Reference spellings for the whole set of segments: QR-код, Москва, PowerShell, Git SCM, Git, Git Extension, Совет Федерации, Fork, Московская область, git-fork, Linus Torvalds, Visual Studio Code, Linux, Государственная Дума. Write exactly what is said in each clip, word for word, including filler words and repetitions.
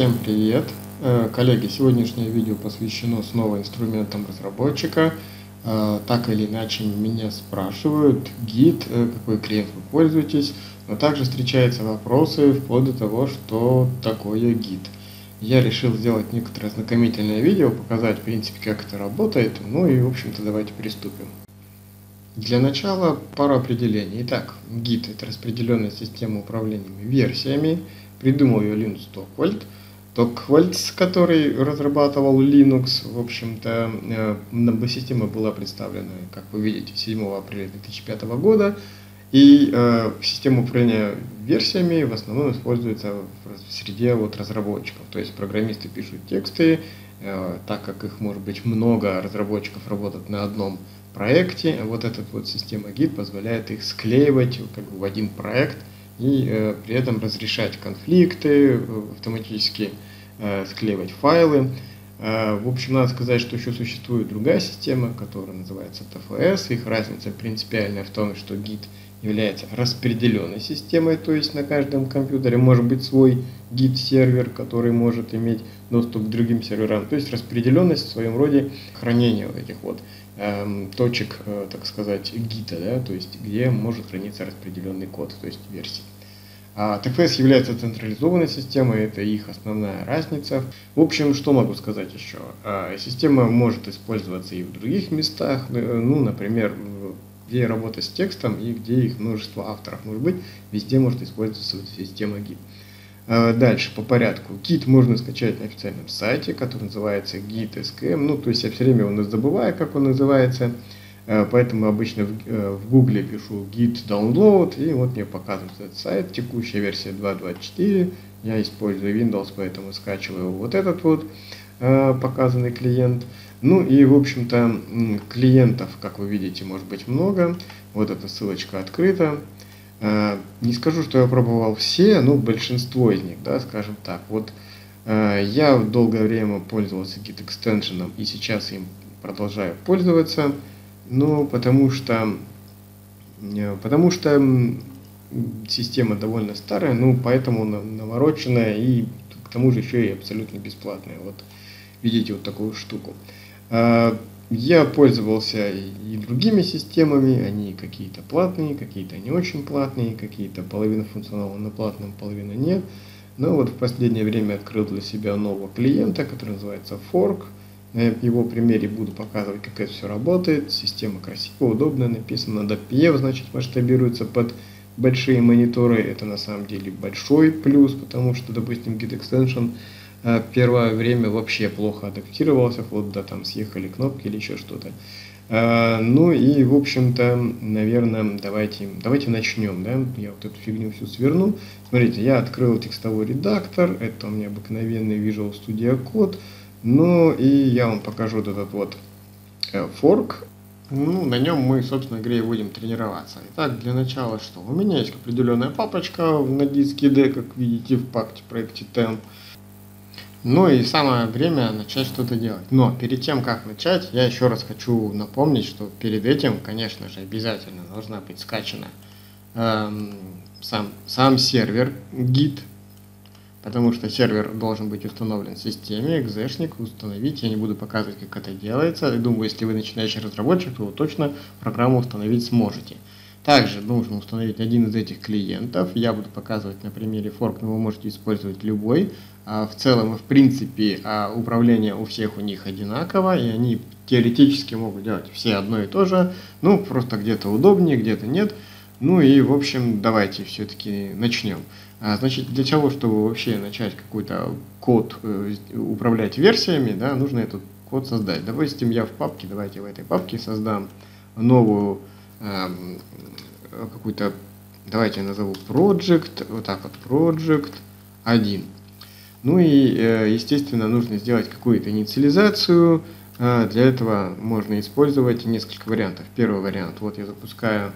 Всем привет! Коллеги, сегодняшнее видео посвящено снова инструментам разработчика. Так или иначе меня спрашивают, Git, какой клиент вы пользуетесь, но также встречаются вопросы вплоть до того, что такое Git. Я решил сделать некоторое ознакомительное видео, показать в принципе как это работает, ну и в общем-то давайте приступим. Для начала пару определений. Итак, Git — это распределенная система управления версиями. Придумал ее Linus Torvalds, Torvalds, который разрабатывал Linux. В общем-то, система была представлена, как вы видите, седьмого апреля две тысячи пятого года. И э, система управления версиями в основном используется в среде вот, разработчиков. То есть программисты пишут тексты, э, так как их может быть много, разработчиков работают на одном проекте. Вот эта вот система Git позволяет их склеивать как бы, в один проект и э, при этом разрешать конфликты, автоматически э, склеивать файлы. Э, в общем, надо сказать, что еще существует другая система, которая называется ти эф эс. Их разница принципиальная в том, что Git является распределенной системой, то есть на каждом компьютере может быть свой гит-сервер, который может иметь доступ к другим серверам. То есть распределенность в своем роде хранения вот этих вот эм, точек, э, так сказать, гита, да, то есть где может храниться распределенный код, то есть версии. А ти эф эс является централизованной системой, это их основная разница. В общем, что могу сказать еще? А, система может использоваться и в других местах, ну, например, где работа с текстом и где их множество авторов может быть, везде может использоваться система Git. Дальше по порядку. Git можно скачать на официальном сайте, который называется гит эс си эм. Ну, то есть я все время его забываю, как он называется. Поэтому обычно в Гугле пишу Git Download, и вот мне показывает этот сайт. Текущая версия два точка двадцать четыре. Я использую Windows, поэтому скачиваю вот этот вот показанный клиент. Ну и, в общем-то, клиентов, как вы видите, может быть много. Вот эта ссылочка открыта. Не скажу, что я пробовал все, но большинство из них, да, скажем так. Вот я долгое время пользовался Git Extension, и сейчас им продолжаю пользоваться. Ну, потому что, потому что система довольно старая, ну, поэтому навороченная, и к тому же еще и абсолютно бесплатная. Вот видите вот такую штуку. Я пользовался и другими системами, они какие-то платные, какие-то не очень платные, какие-то половина функционала на платном, половина нет. Но вот в последнее время открыл для себя нового клиента, который называется Fork. На его примере буду показывать, как это все работает. Система красивая, удобная, написана дап-пи эф, значит масштабируется под большие мониторы. Это на самом деле большой плюс, потому что, допустим, Git Extension первое время вообще плохо адаптировался, вот да, там съехали кнопки или еще что-то. Ну и, в общем-то, наверное, давайте, давайте начнем, да? Я вот эту фигню всю сверну. Смотрите, я открыл текстовой редактор, это у меня обыкновенный Visual Studio Code, ну и я вам покажу вот этот вот форк. Ну, на нем мы, собственно говоря, и будем тренироваться. Итак, для начала что? У меня есть определенная папочка на диске D, как видите, в пакте проекте Temp. Ну и самое время начать что-то делать. Но перед тем, как начать, я еще раз хочу напомнить, что перед этим, конечно же, обязательно должна быть скачана эм, сам, сам сервер Git. Потому что сервер должен быть установлен в системе, экзешник установить. Я не буду показывать, как это делается. Я думаю, если вы начинающий разработчик, то вы точно программу установить сможете. Также нужно установить один из этих клиентов. Я буду показывать на примере Fork, но вы можете использовать любой. В целом, в принципе, управление у всех у них одинаково, и они теоретически могут делать все одно и то же. Ну, просто где-то удобнее, где-то нет. Ну и, в общем, давайте все-таки начнем. Значит, для того, чтобы вообще начать какой-то код управлять версиями, да, нужно этот код создать. Допустим, я в папке, давайте в этой папке создам новую какую-то, давайте я назову project, вот так вот, project один. Ну и, естественно, нужно сделать какую-то инициализацию. Для этого можно использовать несколько вариантов. Первый вариант, вот я запускаю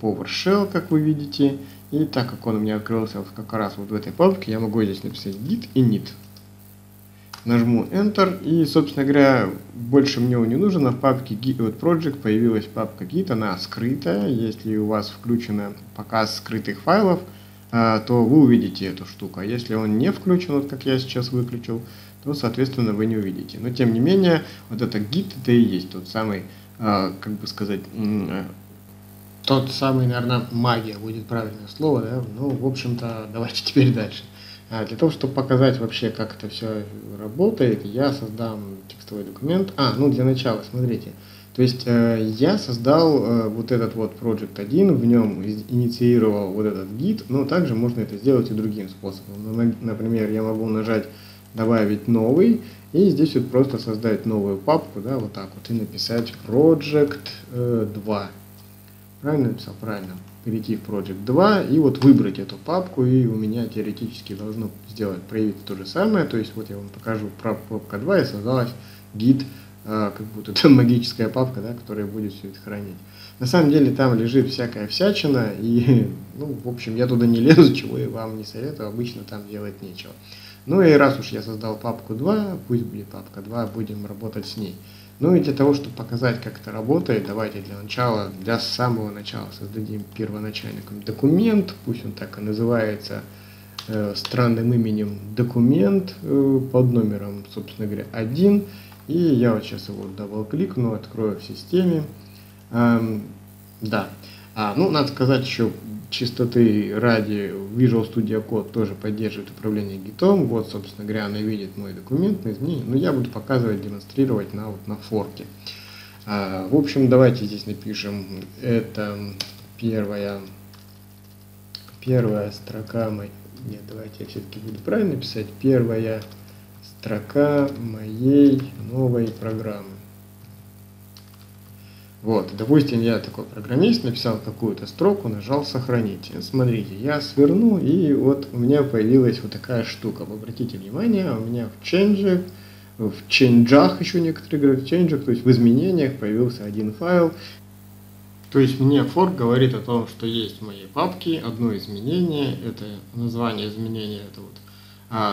PowerShell, как вы видите, и так как он у меня открылся как раз вот в этой папке, я могу здесь написать git и init. Нажму Enter, и, собственно говоря, больше мне его не нужно. В папке Git, вот Project появилась папка Git, она скрытая. Если у вас включен показ скрытых файлов, то вы увидите эту штуку. А если он не включен, вот как я сейчас выключил, то, соответственно, вы не увидите. Но, тем не менее, вот это Git, это и есть тот самый, как бы сказать, тот самый, наверное, магия будет правильное слово, да? Ну, в общем-то, давайте теперь дальше. Для того, чтобы показать вообще, как это все работает, я создам текстовый документ. А, ну, для начала, смотрите. То есть я создал вот этот вот проджект один, в нем инициировал вот этот Git, но также можно это сделать и другим способом. Например, я могу нажать «Добавить новый», и здесь вот просто создать новую папку, да, вот так вот, и написать проджект два. Правильно написал? Правильно. Перейти в проджект два и вот выбрать эту папку, и у меня теоретически должно сделать, проявиться то же самое. То есть вот я вам покажу папка два, и создалась Git, как будто это магическая папка, да, которая будет все это хранить. На самом деле там лежит всякая всячина, и, ну, в общем, я туда не лезу, чего я вам не советую, обычно там делать нечего. Ну и раз уж я создал папку два, пусть будет папка два, будем работать с ней. Ну и для того, чтобы показать, как это работает, давайте для начала, для самого начала создадим первоначальный документ, пусть он так и называется, э, странным именем документ, э, под номером, собственно говоря, один. И я вот сейчас его дабл-кликну, открою в системе. Эм, да. А, ну, надо сказать еще, чистоты ради, Visual Studio Code тоже поддерживает управление гитом. Вот, собственно говоря, она видит мой документ на изменения. Но я буду показывать, демонстрировать на, вот, на форке. А, в общем, давайте здесь напишем. Это первая, первая строка моей... Нет, давайте я все-таки буду правильно писать. Первая... строка моей новой программы. Вот, допустим, я такой программист, написал какую-то строку, нажал сохранить. Смотрите, я сверну, и вот у меня появилась вот такая штука. Обратите внимание, у меня в change, в change'ах, еще некоторые говорят в change'ах, то есть в изменениях появился один файл. То есть мне fork говорит о том, что есть в моей папке одно изменение, это название изменения, это вот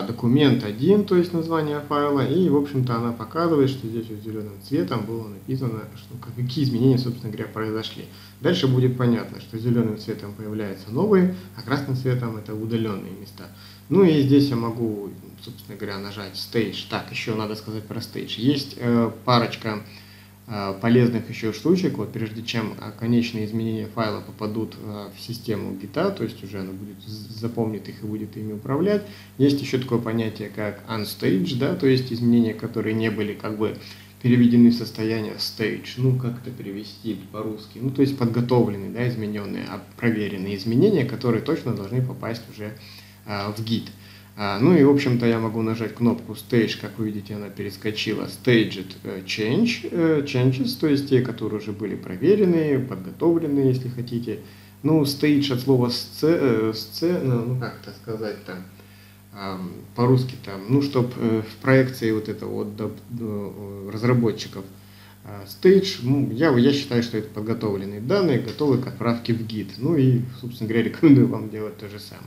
документ один, то есть название файла, и, в общем-то, она показывает, что здесь вот зеленым цветом было написано, что какие изменения, собственно говоря, произошли. Дальше будет понятно, что зеленым цветом появляются новые, а красным цветом это удаленные места. Ну и здесь я могу, собственно говоря, нажать Stage. Так, еще надо сказать про Stage. Есть э, парочка э, полезных еще штучек, вот прежде чем конечные изменения файла попадут э, в систему гита, то есть уже она будет запомнит их и будет ими управлять. Есть еще такое понятие, как unstaged, да, то есть изменения, которые не были как бы переведены в состояние stage, ну как это перевести по-русски, ну то есть подготовленные, да, измененные, проверенные изменения, которые точно должны попасть уже а, в Git. А, ну и в общем-то я могу нажать кнопку stage, как вы видите, она перескочила, staged change, changes, то есть те, которые уже были проверенные, подготовленные, если хотите. Ну, stage от слова сцена, ну как это сказать там, по-русски там, ну, чтобы в проекции вот этого вот разработчиков stage, ну, я, я считаю, что это подготовленные данные, готовые к отправке в Git. Ну и, собственно говоря, рекомендую вам делать то же самое.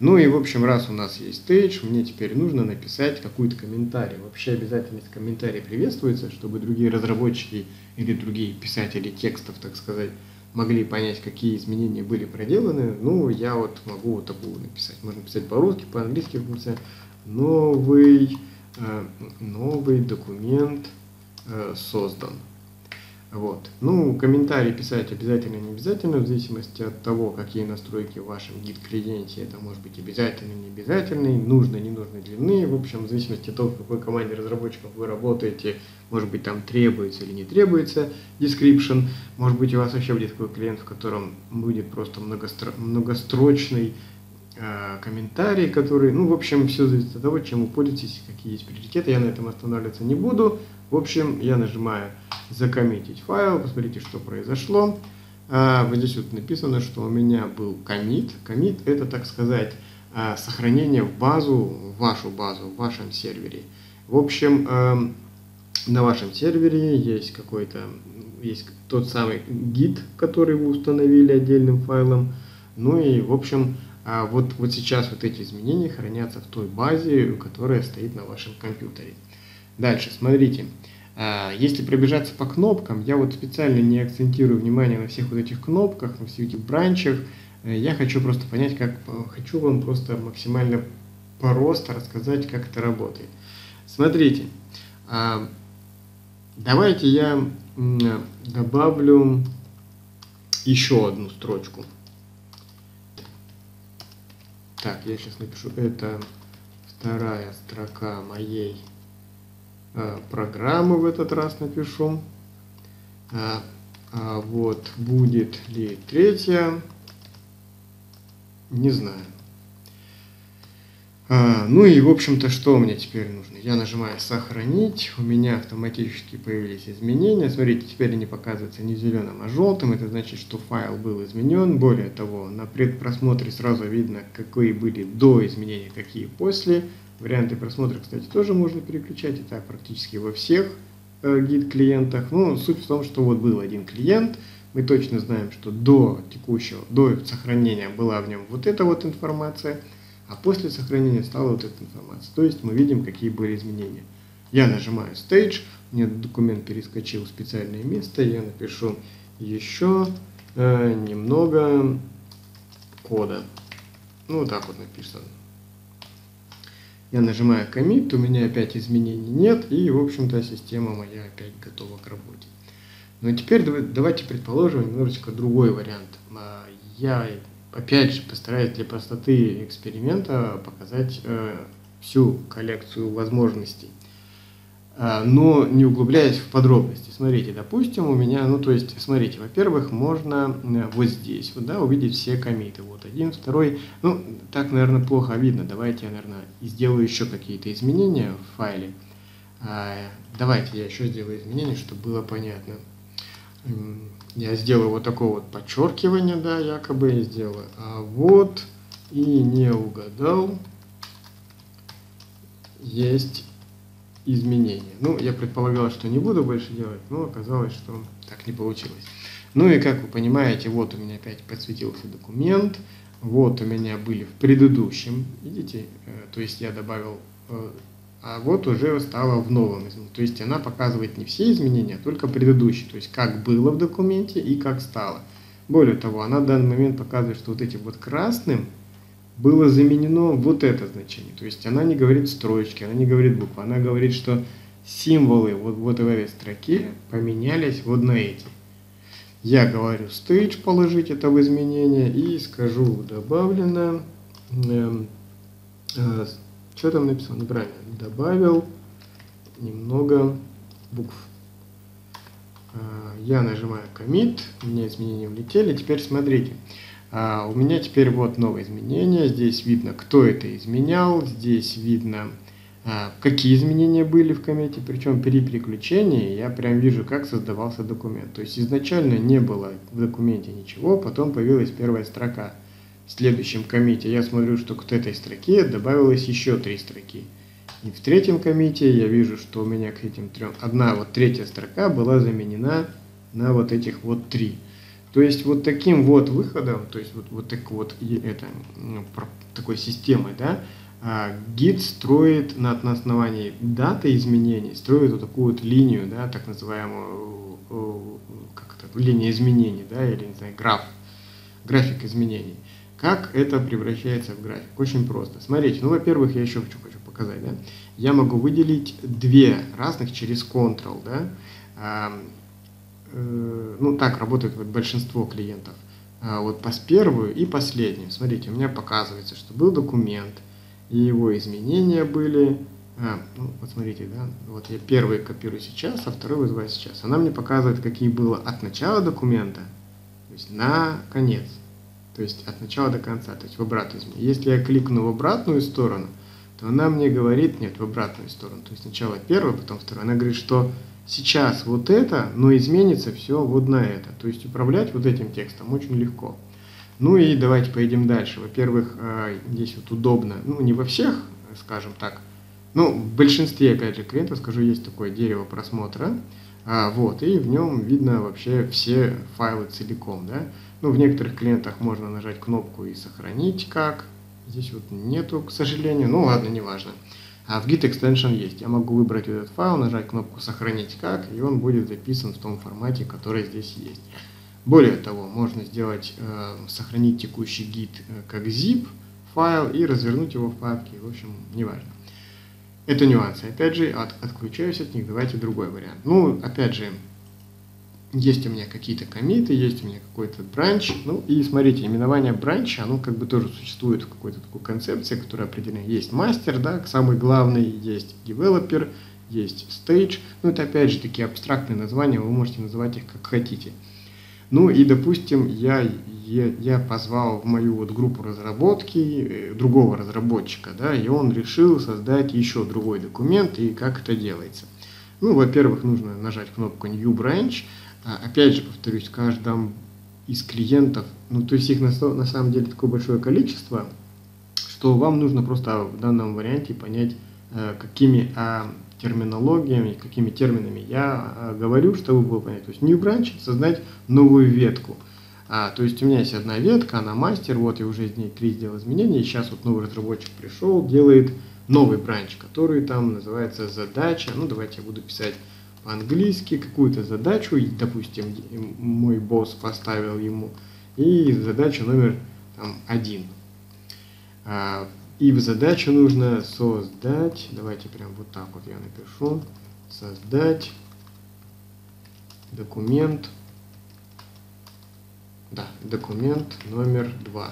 Ну и, в общем, раз у нас есть stage, мне теперь нужно написать какой-то комментарий. Вообще обязательность комментария приветствуется, чтобы другие разработчики или другие писатели текстов, так сказать, могли понять, какие изменения были проделаны. Ну, я вот могу вот такую написать. Можно писать по-русски, по-английски, написать новый, э, новый документ э, создан. Вот. Ну, комментарии писать обязательно, не обязательно, в зависимости от того, какие настройки в вашем гит-клиенте. Это может быть обязательный, не обязательный, нужно, не нужно длины. В общем, в зависимости от того, в какой команде разработчиков вы работаете, может быть, там требуется или не требуется description. Может быть, у вас вообще будет такой клиент, в котором будет просто многостро... многострочный э, комментарий, который, ну, в общем, все зависит от того, чем вы пользуетесь, какие есть приоритеты. Я на этом останавливаться не буду. В общем, я нажимаю закоммитить файл, посмотрите, что произошло. А, вот здесь вот написано, что у меня был коммит. Коммит — это, так сказать, а, сохранение в базу, в вашу базу, в вашем сервере. В общем, а, на вашем сервере есть какой-то, есть тот самый гит, который вы установили отдельным файлом. Ну и, в общем, а, вот, вот сейчас вот эти изменения хранятся в той базе, которая стоит на вашем компьютере. Дальше, смотрите. Если пробежаться по кнопкам, я вот специально не акцентирую внимание на всех вот этих кнопках, на всех этих бранчах, Я хочу просто понять, как хочу вам просто максимально просто рассказать, как это работает. Смотрите, давайте я добавлю еще одну строчку. Так, я сейчас напишу, это вторая строка моей программы, в этот раз напишу. А, а вот будет ли третья, не знаю. А, ну и в общем-то, что мне теперь нужно? Я нажимаю сохранить, у меня автоматически появились изменения. Смотрите, теперь они показываются не зеленым, а желтым. Это значит, что файл был изменен. Более того, на предпросмотре сразу видно, какие были до изменения, какие после. Варианты просмотра, кстати, тоже можно переключать. И так практически во всех Git клиентах. Ну, суть в том, что вот был один клиент, мы точно знаем, что до текущего, до сохранения была в нем вот эта вот информация, а после сохранения стала вот эта информация. То есть мы видим, какие были изменения. Я нажимаю Stage, мне документ перескочил в специальное место, я напишу еще э, немного кода. Ну, вот так вот написано. Я нажимаю Commit, у меня опять изменений нет, и, в общем-то, система моя опять готова к работе. Но теперь давайте предположим немножечко другой вариант. Я, опять же, постараюсь для простоты эксперимента показать всю коллекцию возможностей, но не углубляясь в подробности. Смотрите, допустим, у меня, ну, то есть, смотрите, во-первых, можно вот здесь, вот, да, увидеть все комиты. Вот один, второй, ну, так, наверное, плохо видно. Давайте я, наверное, сделаю еще какие-то изменения в файле. Давайте я еще сделаю изменения, чтобы было понятно. Я сделаю вот такое вот подчеркивание, да, якобы я сделаю. А вот, и не угадал, есть... изменения. Ну, я предполагал, что не буду больше делать, но оказалось, что так не получилось. Ну и как вы понимаете, вот у меня опять подсветился документ, вот у меня были в предыдущем, видите, то есть я добавил, а вот уже стало в новом. То есть она показывает не все изменения, а только предыдущие, то есть как было в документе и как стало. Более того, она в данный момент показывает, что вот этим вот красным было заменено вот это значение. То есть она не говорит строчки, она не говорит буквы, она говорит, что символы вот, вот в этой строке поменялись вот на эти. Я говорю Stage, положить это в изменение, и скажу добавлено, э, э, что там написано, неправильно, добавил немного букв. Э, я нажимаю Commit, у меня изменения влетели, теперь смотрите. Uh, у меня теперь вот новые изменения, здесь видно, кто это изменял, здесь видно, uh, какие изменения были в коммите, причем при переключении я прям вижу, как создавался документ. То есть изначально не было в документе ничего, потом появилась первая строка. В следующем коммите я смотрю, что к этой строке добавилось еще три строки. И в третьем коммите я вижу, что у меня к этим трем, одна вот третья строка была заменена на вот этих вот три. То есть вот таким вот выходом, то есть вот, вот, так вот это, такой системой, да, Git строит на, на основании даты изменений, строит вот такую вот линию, да, так называемую, как это, линия изменений, да, или, не знаю, граф, график изменений. Как это превращается в график? Очень просто. Смотрите, ну, во-первых, я еще хочу, хочу показать, да, я могу выделить две разных через Ctrl, да, ну, так работает вот большинство клиентов. А вот по первую и последнюю. Смотрите, у меня показывается, что был документ, и его изменения были. А, ну, вот смотрите, да, вот я первый копирую сейчас, а второй вызываю сейчас. Она мне показывает, какие было от начала документа, то есть на конец, то есть от начала до конца, то есть в обратную изменение. Если я кликну в обратную сторону, то она мне говорит, нет, в обратную сторону, то есть сначала первая, потом вторая. Она говорит, что сейчас вот это, но изменится все вот на это. То есть управлять вот этим текстом очень легко. Ну и давайте поедем дальше. Во-первых, здесь вот удобно, ну не во всех, скажем так, ну в большинстве, опять же, клиентов, скажу, есть такое дерево просмотра, вот, и в нем видно вообще все файлы целиком, да. Ну в некоторых клиентах можно нажать кнопку и сохранить как, здесь вот нету, к сожалению, ну ладно, неважно. А в Git Extension есть. Я могу выбрать этот файл, нажать кнопку «Сохранить как», и он будет записан в том формате, который здесь есть. Более того, можно сделать, э, сохранить текущий гит как zip файл и развернуть его в папке, в общем, неважно. Это нюансы. Опять же, от, отключаюсь от них, давайте другой вариант. Ну, опять же, есть у меня какие-то комиты, есть у меня какой-то бранч. Ну, и смотрите, именование бранча, оно как бы тоже существует в какой-то такой концепции, которая определена. Есть мастер, да, самый главный, есть девелопер, есть stage. Ну, это опять же такие абстрактные названия, вы можете называть их как хотите. Ну и, допустим, я, я, я позвал в мою вот группу разработки другого разработчика, да, и он решил создать еще другой документ, и как это делается. Ну, во-первых, нужно нажать кнопку New Branch. Опять же, повторюсь, каждому из клиентов, ну, то есть их на, на самом деле такое большое количество, что вам нужно просто в данном варианте понять, какими терминологиями, какими терминами я говорю, чтобы было понятно. То есть new branch — это создать новую ветку. А, то есть у меня есть одна ветка, она мастер, вот я уже из ней три сделал изменения, и сейчас вот новый разработчик пришел, делает новый бранч, который там называется задача. Ну, давайте я буду писать по-английски какую-то задачу, и, допустим, мой босс поставил ему, и задача номер там, один. А, И в задачу нужно создать, давайте прям вот так вот я напишу, создать документ, да, документ номер два.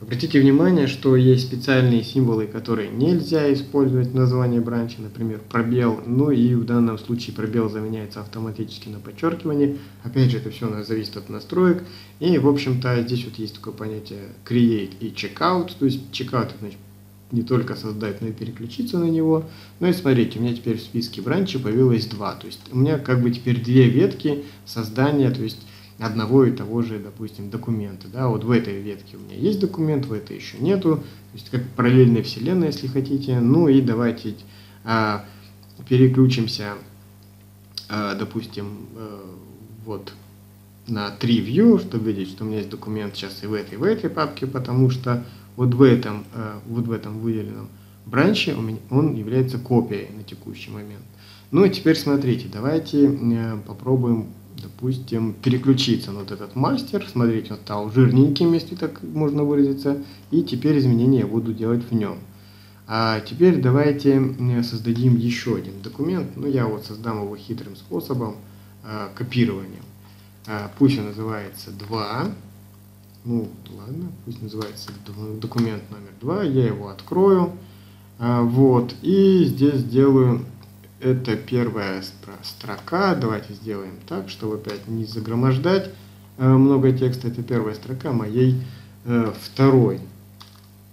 Обратите внимание, что есть специальные символы, которые нельзя использовать в названии бранча, например, пробел, ну и в данном случае пробел заменяется автоматически на подчеркивание. Опять же, это все у нас зависит от настроек. И, в общем-то, здесь вот есть такое понятие create и checkout, то есть checkout, значит, не только создать, но и переключиться на него. Ну и смотрите, у меня теперь в списке бранча появилось два, то есть у меня как бы теперь две ветки создания, то есть одного и того же, допустим, документа. Да? Вот в этой ветке у меня есть документ, в этой еще нету. То есть как параллельная вселенная, если хотите. Ну и давайте а, переключимся, а, допустим, а, вот на три view, чтобы видеть, что у меня есть документ сейчас и в этой, и в этой папке, потому что вот в этом, а, вот в этом выделенном бранче у меня, он является копией на текущий момент. Ну и теперь смотрите, давайте а, попробуем, допустим, переключиться на вот этот мастер. Смотрите, он стал жирненьким, если так можно выразиться. И теперь изменения я буду делать в нем. А теперь давайте создадим еще один документ. Ну, я вот создам его хитрым способом, а, копированием. А, пусть он называется два. Ну, ладно, пусть называется документ номер два. Я его открою. А, вот. И здесь сделаю... Это первая строка. Давайте сделаем так, чтобы опять не загромождать много текста. Это первая строка моей второй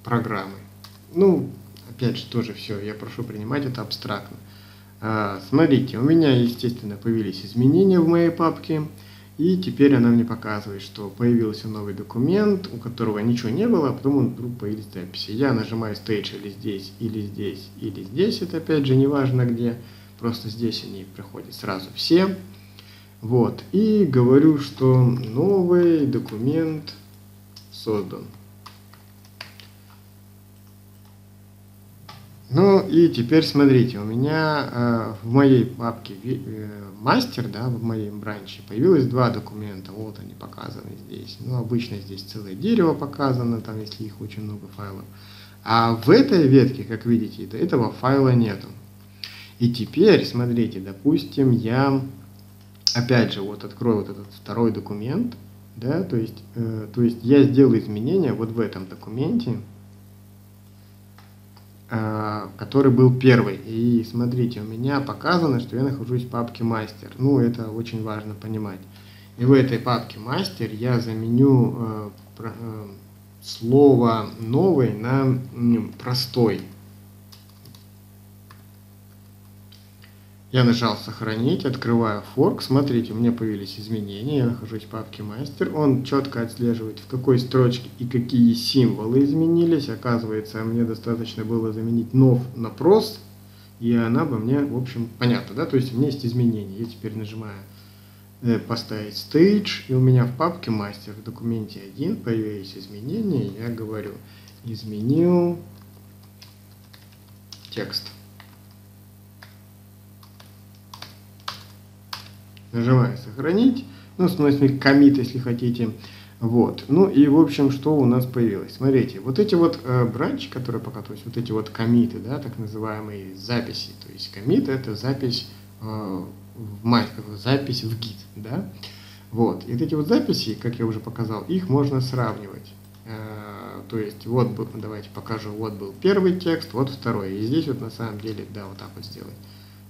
программы. Ну, опять же, тоже все. Я прошу принимать это абстрактно. Смотрите, у меня, естественно, появились изменения в моей папке. И теперь она мне показывает, что появился новый документ, у которого ничего не было, а потом он вдруг появились записи. Я нажимаю Stage или здесь, или здесь, или здесь. Это опять же неважно где. Просто здесь они приходят сразу все. Вот. И говорю, что новый документ создан. Ну и теперь смотрите, у меня э, в моей папке мастер, э, да, в моем бранче появилось два документа. Вот они показаны здесь. Ну, обычно здесь целое дерево показано, там, если их очень много файлов. А в этой ветке, как видите, этого файла нету. И теперь, смотрите, допустим, я опять же вот открою вот этот второй документ, да, то есть, э, то есть я сделаю изменения вот в этом документе, который был первый. И смотрите, у меня показано, что я нахожусь в папке мастер. Ну, это очень важно понимать. И в этой папке мастер я заменю э, про, э, слово новый на э, простой. Я нажал сохранить, открываю форк. Смотрите, у меня появились изменения. Я нахожусь в папке мастер. Он четко отслеживает, в какой строчке и какие символы изменились. Оказывается, мне достаточно было заменить нов на прос. И она бы мне, в общем, понятно, да? То есть у меня есть изменения. Я теперь нажимаю э, поставить stage. И у меня в папке мастер в документе один появились изменения. Я говорю, изменил текст. Нажимаю сохранить, ну, в смысле комит, если хотите. Вот. Ну и в общем, что у нас появилось? Смотрите, вот эти вот э, бранчи, которые пока, то есть вот эти вот комиты, да, так называемые записи. То есть комит — это запись э, в мать, запись в Git, да. Вот. И вот эти вот записи, как я уже показал, их можно сравнивать. Э, то есть вот, давайте покажу, вот был первый текст, вот второй. И здесь вот на самом деле, да, вот так вот сделать.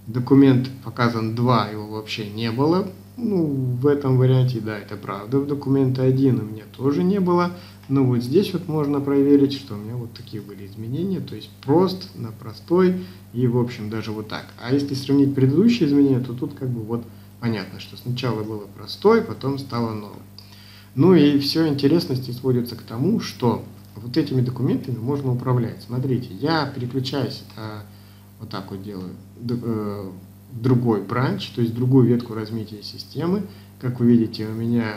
Документ показан два, его вообще не было. Ну, в этом варианте, да, это правда. В документе один у меня тоже не было. Но вот здесь вот можно проверить, что у меня вот такие были изменения. То есть прост, на простой и, в общем, даже вот так. А если сравнить предыдущие изменения, то тут как бы вот понятно, что сначала было простой, потом стало новым. Ну и все интересности сводится к тому, что вот этими документами можно управлять. Смотрите, я переключаюсь, а, вот так вот делаю, другой бранч, то есть другую ветку развития системы. Как вы видите, у меня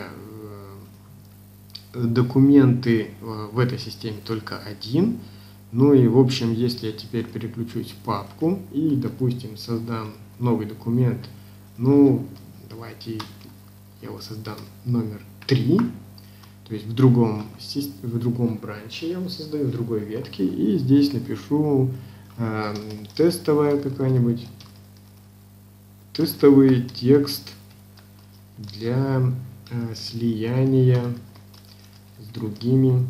документы в этой системе только один. Ну и в общем, если я теперь переключусь в папку и, допустим, создам новый документ, ну давайте я его создам номер три, то есть в другом, в другом бранче я его создаю, в другой ветке, и здесь напишу э, тестовая какая-нибудь тестовый текст для э, слияния с другими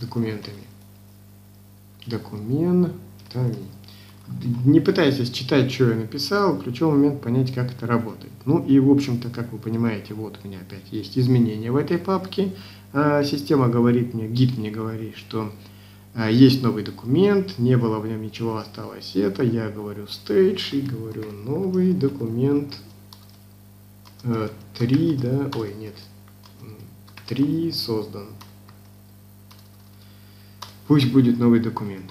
документами. Документами. Не пытайтесь читать, что я написал, ключевой момент понять, как это работает. Ну и в общем-то, как вы понимаете, вот у меня опять есть изменения в этой папке. Э, система говорит мне, Git мне говорит, что есть новый документ, не было в нем ничего, осталось это. Я говорю stage и говорю новый документ три, да, ой, нет, три создан. Пусть будет новый документ,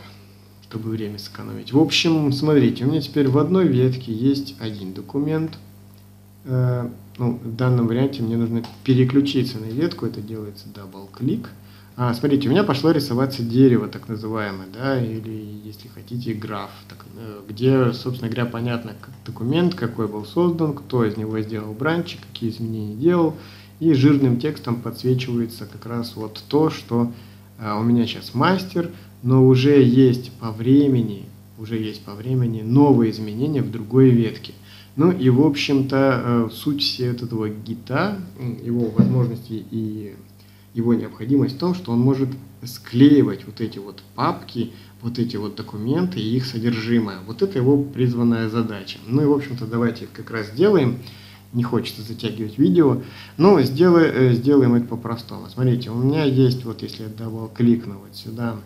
чтобы время сэкономить. В общем, смотрите, у меня теперь в одной ветке есть один документ. Ну, в данном варианте мне нужно переключиться на ветку, это делается дабл-клик. А, смотрите, у меня пошло рисоваться дерево, так называемое, да, или, если хотите, граф, так, где, собственно говоря, понятно, как документ, какой был создан, кто из него сделал бранчи, какие изменения делал, и жирным текстом подсвечивается как раз вот то, что а, у меня сейчас мастер, но уже есть по времени, уже есть по времени новые изменения в другой ветке. Ну и, в общем-то, суть всего этого гита, его возможности и его необходимость в том, что он может склеивать вот эти вот папки, вот эти вот документы и их содержимое. Вот это его призванная задача. Ну и, в общем-то, давайте как раз сделаем. Не хочется затягивать видео, но сделай, сделаем это по-простому. Смотрите, у меня есть, вот если я дабл-кликну вот сюда,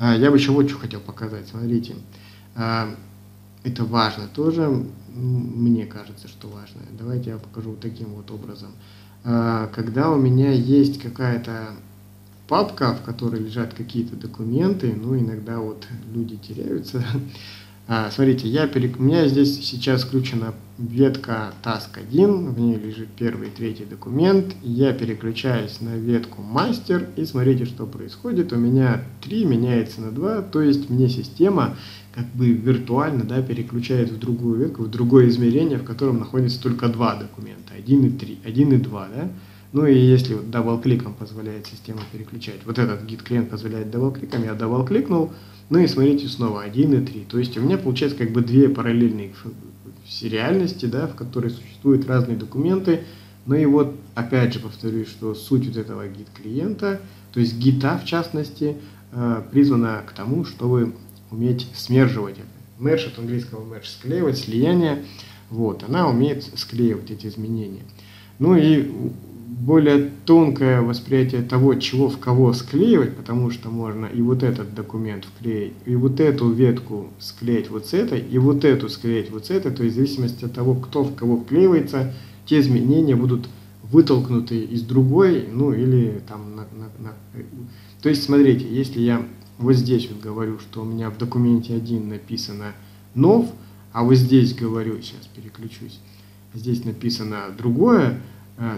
я бы еще вот что хотел показать. Смотрите, это важно тоже, мне кажется, что важно. Давайте я покажу вот таким вот образом. Когда у меня есть какая-то папка, в которой лежат какие-то документы, ну, иногда вот люди теряются. А, смотрите, я перек... у меня здесь сейчас включена ветка таск один, в ней лежит первый и третий документ. Я переключаюсь на ветку мастер, и смотрите, что происходит. У меня три меняется на два, то есть мне система как бы виртуально, да, переключает в другую ветку, в другое измерение, в котором находится только два документа, один и три, один и два, да? Ну и если вот дабл-кликом позволяет система переключать, вот этот гит-клиент позволяет дабл-кликом, я дабл-кликнул, ну и смотрите, снова один и три, то есть у меня получается как бы две параллельные реальности, да, в которой существуют разные документы. Ну и вот, опять же повторюсь, что суть вот этого гит-клиента, то есть гита в частности, призвана к тому, чтобы уметь смерживать это. Мерж от английского мерж — склеивать, слияние. Вот, она умеет склеивать эти изменения. Ну и более тонкое восприятие того, чего в кого склеивать, потому что можно и вот этот документ вклеить, и вот эту ветку склеить вот с этой, и вот эту склеить вот с этой. То есть в зависимости от того, кто в кого вклеивается, те изменения будут вытолкнуты из другой, ну или там... На, на, на... То есть смотрите, если я вот здесь вот говорю, что у меня в документе один написано нов, а вот здесь говорю, сейчас переключусь, здесь написано другое,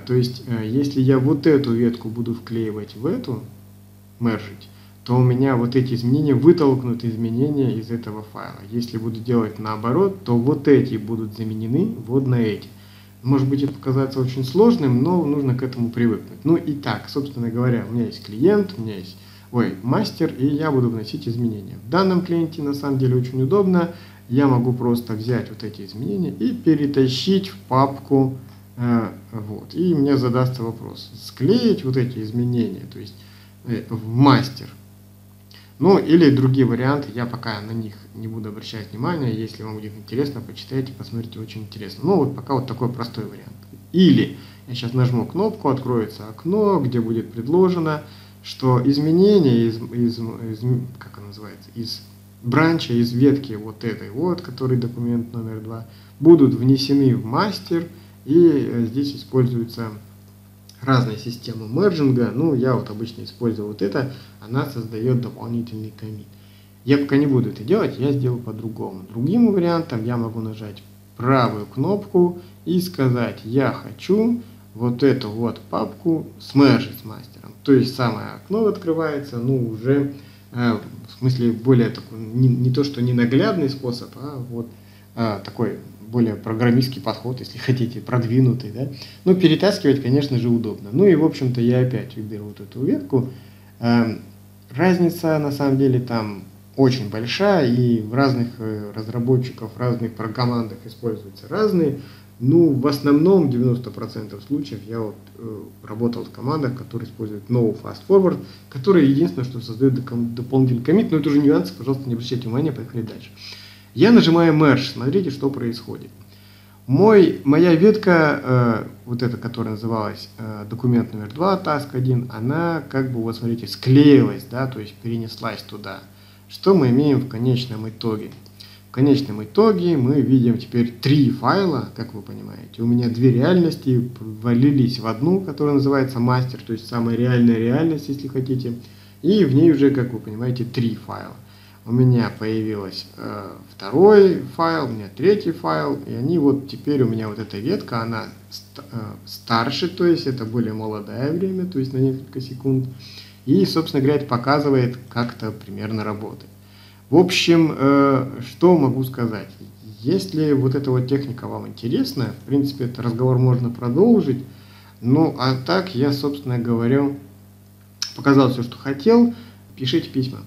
то есть если я вот эту ветку буду вклеивать в эту, мержить, то у меня вот эти изменения вытолкнут изменения из этого файла. Если буду делать наоборот, то вот эти будут заменены вот на эти. Может быть, это показаться очень сложным, но нужно к этому привыкнуть. Ну и так, собственно говоря, у меня есть клиент, у меня есть ой, мастер, и я буду вносить изменения. В данном клиенте на самом деле очень удобно. Я могу просто взять вот эти изменения и перетащить в папку. Э, вот, и мне задастся вопрос, склеить вот эти изменения, то есть э, в мастер. Ну или другие варианты, я пока на них не буду обращать внимания, если вам будет интересно, почитайте, посмотрите, очень интересно. Ну вот пока вот такой простой вариант. Или я сейчас нажму кнопку, откроется окно, где будет предложено, что изменения из, из, из как оно называется, из бранча, из ветки вот этой вот, который документ номер два, будут внесены в мастер, и здесь используется... разные системы мерджинга, ну я вот обычно использую вот это, она создает дополнительный коммит. Я пока не буду это делать, я сделаю по-другому. Другим вариантом я могу нажать правую кнопку и сказать, я хочу вот эту вот папку смержить с мастером. То есть самое окно открывается, ну уже, э, в смысле более такой, не, не то что не наглядный способ, а вот э, такой... более программистский подход, если хотите, продвинутый, да. Но перетаскивать, конечно же, удобно. Ну и, в общем-то, я опять выберу вот эту ветку. Разница, на самом деле, там очень большая, и в разных разработчиков, в разных программандах используются разные. Ну, в основном, в девяноста процентах случаев, я вот работал в командах, которые используют no fast forward, которые единственное, что создают дополнительный коммит, но это уже нюансы, пожалуйста, не обращайте внимания, поехали дальше. Я нажимаю merge, смотрите, что происходит. Мой, моя ветка, э, вот эта, которая называлась э, документ номер два, task один, она как бы, вот смотрите, склеилась, да, то есть перенеслась туда. Что мы имеем в конечном итоге? В конечном итоге мы видим теперь три файла, как вы понимаете. У меня две реальности валились в одну, которая называется мастер, то есть самая реальная реальность, если хотите. И в ней уже, как вы понимаете, три файла. У меня появился э, второй файл, у меня третий файл, и они вот теперь у меня вот эта ветка, она ст э, старше, то есть это более молодое время, то есть на несколько секунд. И, собственно говоря, это показывает, как это примерно работает. В общем, э, что могу сказать? Если вот эта вот техника вам интересна, в принципе, этот разговор можно продолжить. Ну, а так я, собственно говоря, показал все, что хотел. Пишите письма.